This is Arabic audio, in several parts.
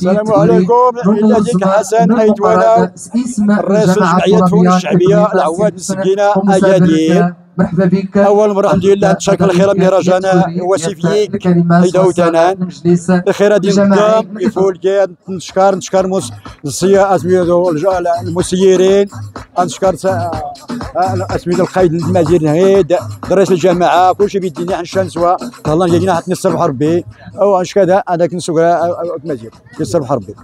السلام عليكم. يجيك حسن أيد ولا الرئيس جمعية فوق الشعبية العواد السكينة أكادير. مرحبا بك. أول مرة الحمد لله تشكر الخير مهرجان وسيفيك أيدو تنان الخير هذه النظام يفول كيد نشكر المسيرين نشكر اسميت القايد المدير نهيد رئيس الجماعة كلشي بيدينا حنشان سوا الله جاينا حتى نصر بحر ربي أو نشكر أنا كنسوق المدير نصر بحر ربي.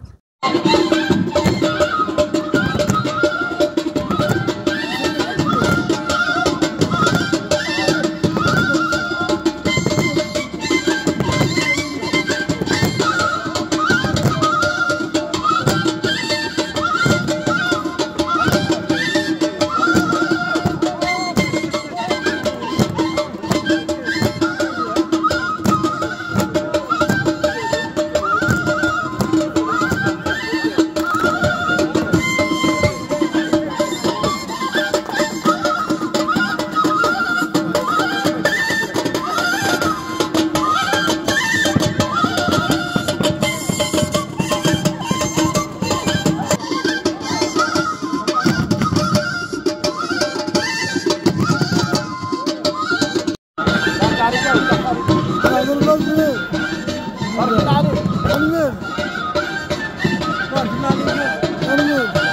I'm